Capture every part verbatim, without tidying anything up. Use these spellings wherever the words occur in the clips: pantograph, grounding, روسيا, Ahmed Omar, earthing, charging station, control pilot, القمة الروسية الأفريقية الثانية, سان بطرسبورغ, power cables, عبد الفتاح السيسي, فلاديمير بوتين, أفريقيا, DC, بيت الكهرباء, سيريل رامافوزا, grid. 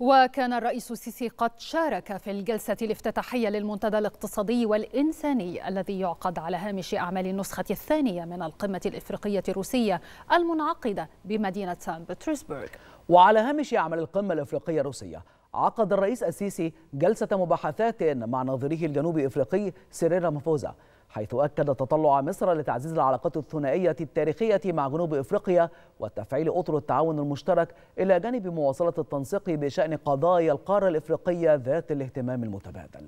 وكان الرئيس السيسي قد شارك في الجلسة الافتتاحية للمنتدى الاقتصادي والإنساني الذي يعقد على هامش أعمال النسخة الثانية من القمة الإفريقية الروسية المنعقدة بمدينة سان بطرسبورغ. وعلى هامش أعمال القمة الإفريقية الروسية عقد الرئيس السيسي جلسة مباحثات مع نظيره الجنوبي إفريقي سيريل رامافوزا، حيث أكد تطلع مصر لتعزيز العلاقات الثنائية التاريخية مع جنوب إفريقيا وتفعيل أطر التعاون المشترك إلى جانب مواصلة التنسيق بشأن قضايا القارة الإفريقية ذات الاهتمام المتبادل.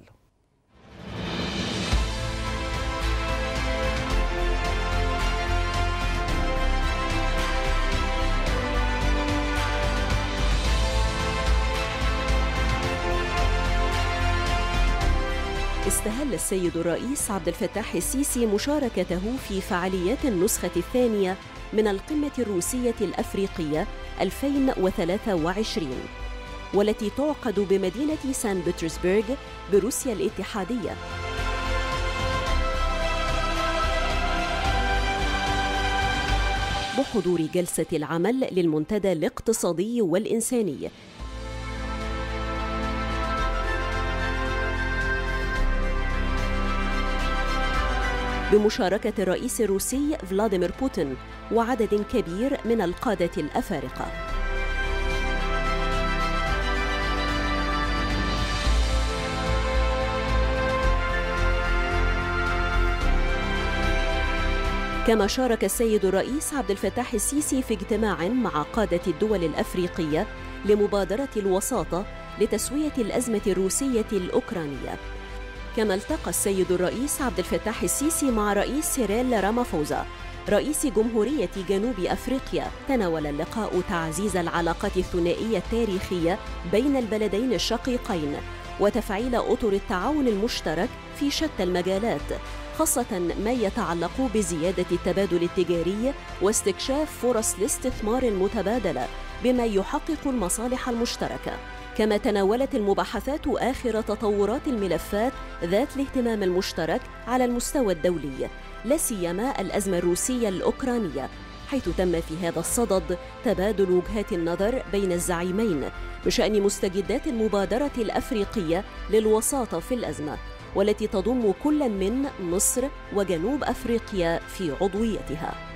استهل السيد الرئيس عبد الفتاح السيسي مشاركته في فعاليات النسخة الثانية من القمة الروسية الأفريقية ألفين وثلاثة وعشرين، والتي تعقد بمدينة سان بطرسبورغ بروسيا الاتحادية. بحضور جلسة العمل للمنتدى الاقتصادي والإنساني، بمشاركة الرئيس الروسي فلاديمير بوتين وعدد كبير من القادة الأفارقة. كما شارك السيد الرئيس عبد الفتاح السيسي في اجتماع مع قادة الدول الأفريقية لمبادرة الوساطة لتسوية الأزمة الروسية الأوكرانية. كما التقى السيد الرئيس عبد الفتاح السيسي مع رئيس سيريل رامافوزا رئيس جمهورية جنوب أفريقيا. تناول اللقاء تعزيز العلاقات الثنائية التاريخية بين البلدين الشقيقين وتفعيل أطر التعاون المشترك في شتى المجالات، خاصة ما يتعلق بزيادة التبادل التجاري واستكشاف فرص الاستثمار المتبادلة بما يحقق المصالح المشتركة. كما تناولت المباحثات آخر تطورات الملفات ذات الاهتمام المشترك على المستوى الدولي، لا سيما الأزمة الروسية الأوكرانية، حيث تم في هذا الصدد تبادل وجهات النظر بين الزعيمين بشأن مستجدات المبادرة الأفريقية للوساطة في الأزمة، والتي تضم كل من مصر وجنوب أفريقيا في عضويتها.